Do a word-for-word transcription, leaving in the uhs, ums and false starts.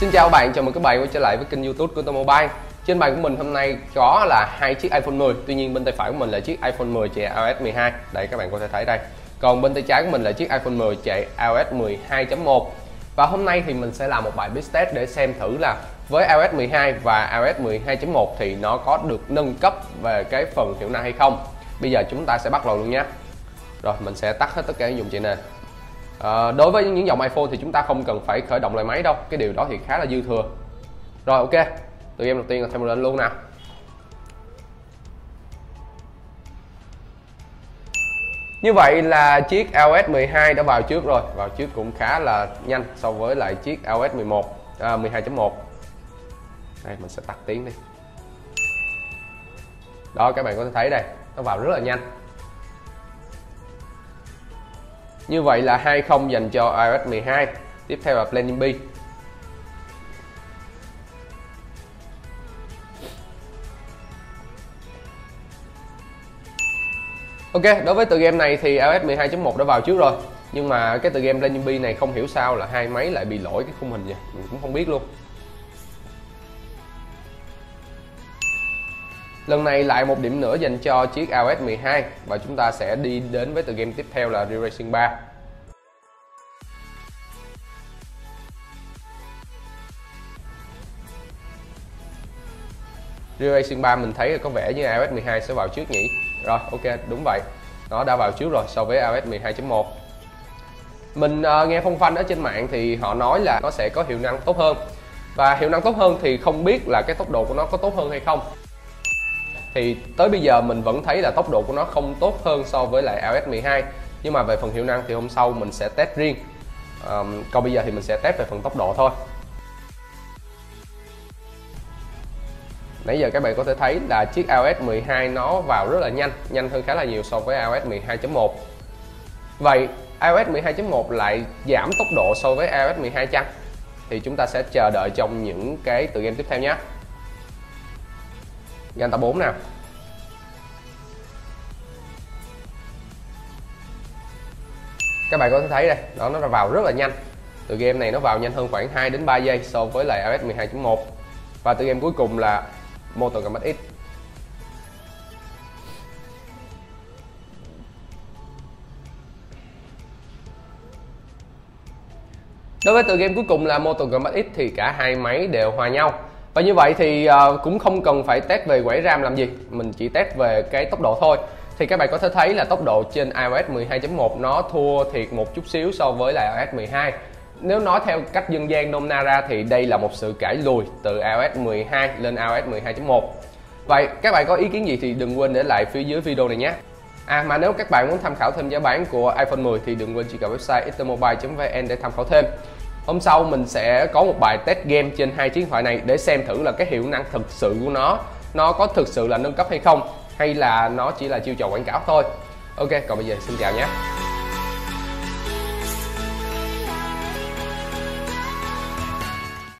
Xin chào các bạn, chào mừng các bạn quay trở lại với kênh YouTube của itmobile. Trên bàn của mình hôm nay có là hai chiếc iPhone mười. Tuy nhiên bên tay phải của mình là chiếc iPhone mười chạy i O S mười hai. Đây các bạn có thể thấy đây. Còn bên tay trái của mình là chiếc iPhone mười chạy i O S mười hai chấm một. Và hôm nay thì mình sẽ làm một bài build test để xem thử là với i O S mười hai và i O S mười hai chấm một thì nó có được nâng cấp về cái phần hiệu năng hay không. Bây giờ chúng ta sẽ bắt đầu luôn nhé. Rồi mình sẽ tắt hết tất cả những dụng cụ nè. À, đối với những dòng iPhone thì chúng ta không cần phải khởi động lại máy đâu, cái điều đó thì khá là dư thừa. Rồi ok, tụi em đầu tiên là thêm lên luôn nè. Như vậy là chiếc i O S mười hai đã vào trước rồi, vào trước cũng khá là nhanh so với lại chiếc i O S mười một, à, mười hai chấm một. Đây mình sẽ tắt tiếng đi. Đó các bạn có thể thấy đây, nó vào rất là nhanh. Như vậy là hai không dành cho i O S mười hai. Tiếp theo là Plan B. Ok, đối với tựa game này thì i O S mười hai chấm một đã vào trước rồi. Nhưng mà cái tựa game Plan B này không hiểu sao là hai máy lại bị lỗi cái khung hình nha, mình cũng không biết luôn. Lần này lại một điểm nữa dành cho chiếc i O S mười hai và chúng ta sẽ đi đến với tựa game tiếp theo là Real Racing ba. Real Racing ba mình thấy có vẻ như i O S mười hai sẽ vào trước nhỉ? Rồi ok, đúng vậy. Nó đã vào trước rồi so với i O S mười hai chấm một. Mình uh, nghe phong phanh ở trên mạng thì họ nói là nó sẽ có hiệu năng tốt hơn. Và hiệu năng tốt hơn thì không biết là cái tốc độ của nó có tốt hơn hay không. Thì tới bây giờ mình vẫn thấy là tốc độ của nó không tốt hơn so với lại i O S mười hai. Nhưng mà về phần hiệu năng thì hôm sau mình sẽ test riêng. à, Còn bây giờ thì mình sẽ test về phần tốc độ thôi. Nãy giờ các bạn có thể thấy là chiếc i O S mười hai nó vào rất là nhanh, nhanh hơn khá là nhiều so với i O S mười hai chấm một. Vậy i O S mười hai chấm một lại giảm tốc độ so với i O S mười hai chăng? Thì chúng ta sẽ chờ đợi trong những cái tựa game tiếp theo nhé. Game tập bốn nè. Các bạn có thể thấy đây, đó, nó vào rất là nhanh. Tựa game này nó vào nhanh hơn khoảng hai đến ba giây so với lại i O S mười hai chấm một. Và tựa game cuối cùng là Mortal Kombat X. Đối với tựa game cuối cùng là Mortal Kombat X thì cả hai máy đều hòa nhau. Và như vậy thì cũng không cần phải test về quãng RAM làm gì, mình chỉ test về cái tốc độ thôi. Thì các bạn có thể thấy là tốc độ trên i O S mười hai chấm một nó thua thiệt một chút xíu so với là i O S mười hai. Nếu nói theo cách dân gian nôm na ra thì đây là một sự cải lùi từ i O S mười hai lên i O S mười hai chấm một. Vậy các bạn có ý kiến gì thì đừng quên để lại phía dưới video này nhé. À mà nếu các bạn muốn tham khảo thêm giá bán của iPhone mười thì đừng quên truy cập website itmobile chấm vn để tham khảo thêm. Hôm sau mình sẽ có một bài test game trên hai chiếc điện thoại này để xem thử là cái hiệu năng thực sự của nó nó có thực sự là nâng cấp hay không, hay là nó chỉ là chiêu trò quảng cáo thôi. Ok, còn bây giờ xin chào nhé.